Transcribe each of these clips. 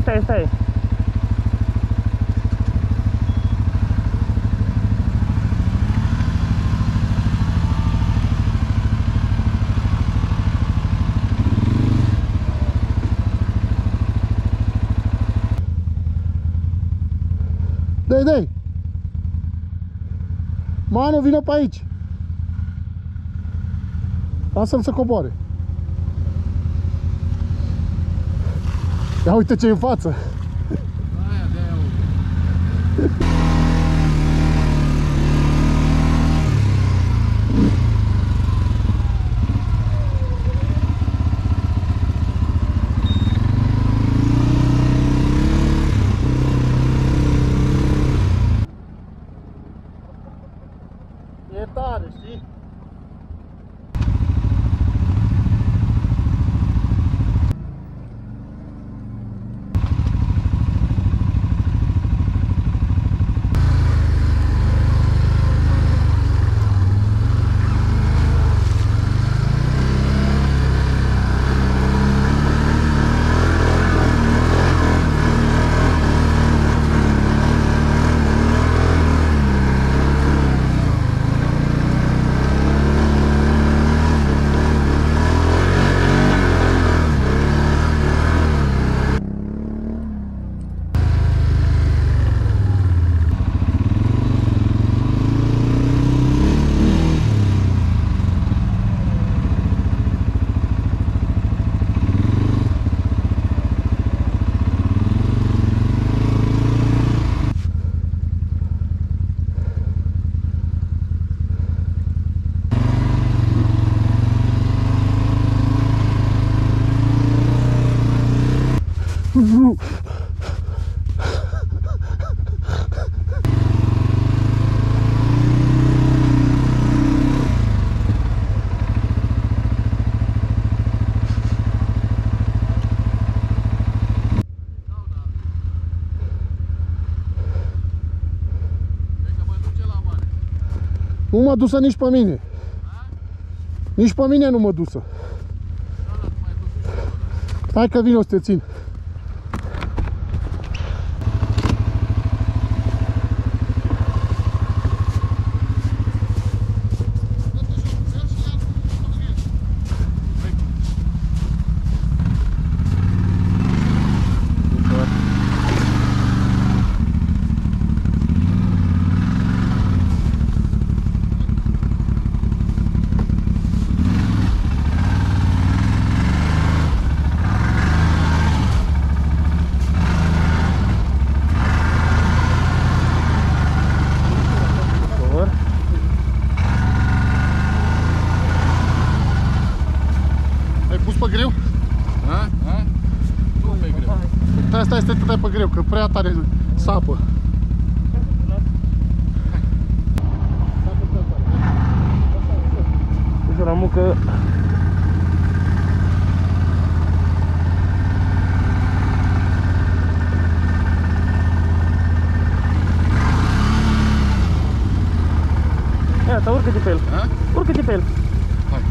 stai. Dai! Manu, vină pe aici! Lasă-l să coboare! Ia uite ce e în față! Aia, de-aia uite! E tare, știi? Nu m-a dus-o nici pe mine. Nici pe mine nu m-a dus-o. Hai că vin, o să te țin. Stai pe greu, că prea tare sapă. Deci la mucă. Iată, urcă-te pe el. Urcă-te pe el. Hai.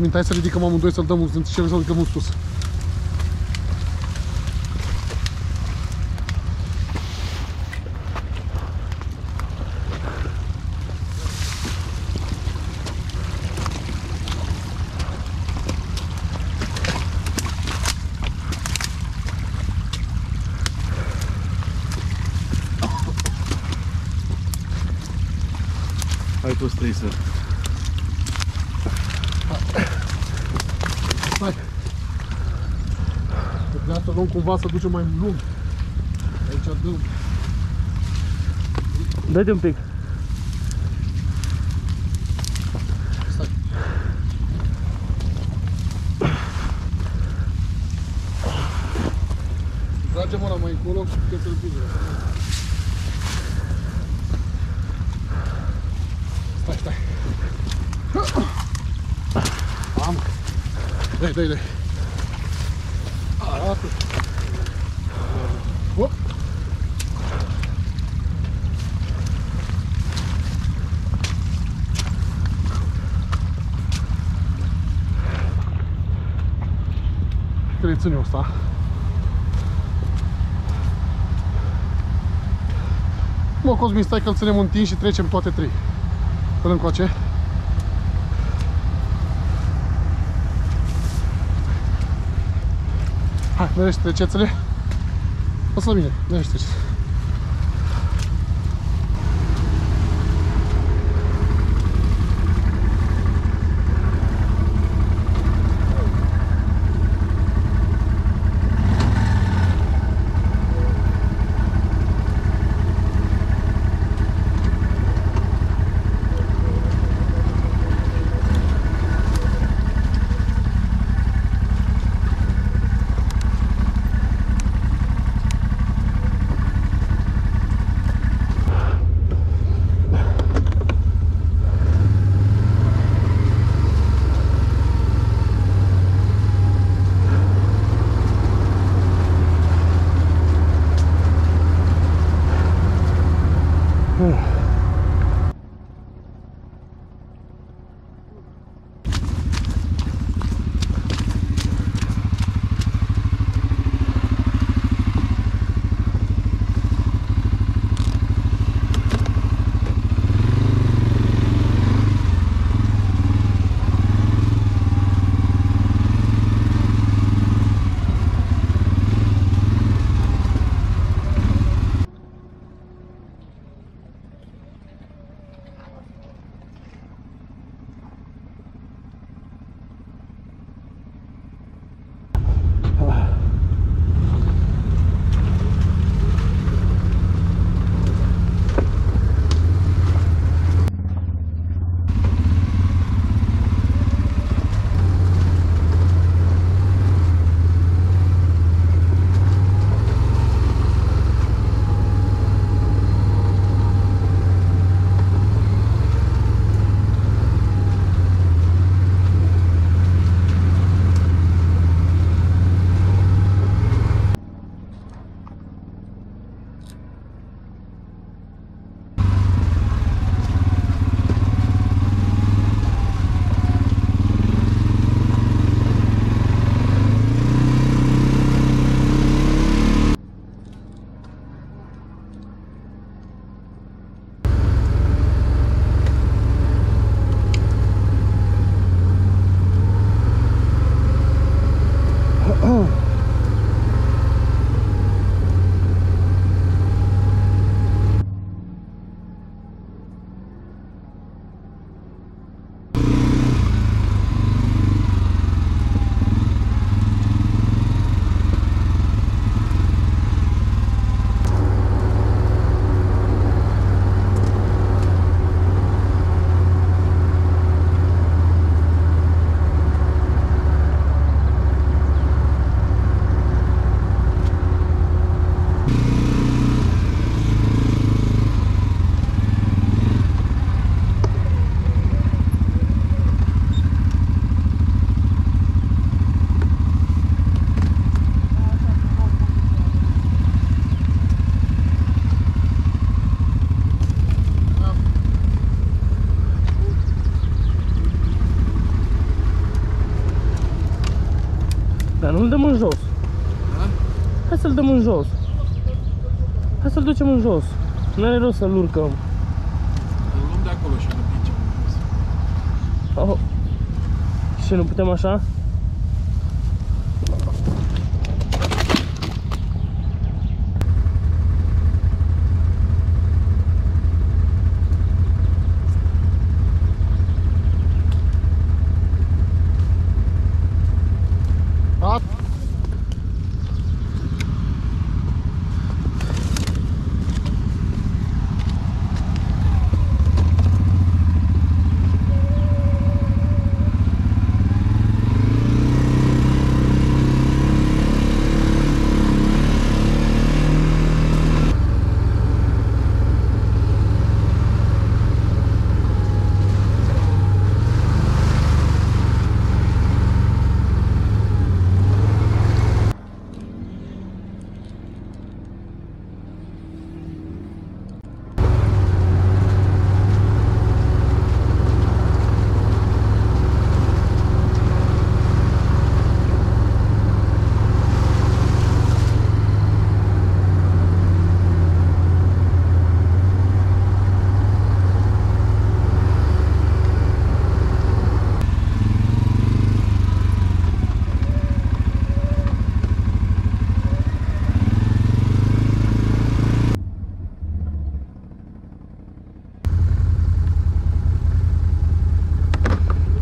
Cosmin, hai să ridicăm amândoi, să-l dăm în cele, să-l ridicăm în sus. Hai toți trei să... Hai! Trebuie să luăm cumva să ducem mai lung. Aici dăm. Dă-te un pic. Stai. Tragem ăla mai încolo, că se împinge. Stai. Am. Dai. Arată. Hop. Trebuie să ținem asta. Mă, Cosmin, stai că-l ținem întins și trecem toate trei. Până încoace. Hai, merește trecețele. Păi la mine, merește trecețele. dăm în jos. A? Hai să-l dăm în jos. Hai să-l ducem în jos. N-are rost să-l urcăm. Îl luăm de acolo și îl împingem în jos. Oh. Și nu putem așa?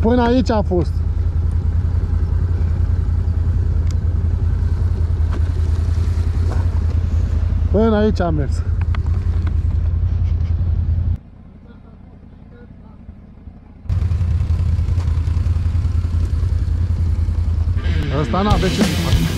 Până aici a fost. Până aici am mers. Asta n-avea ce să facă.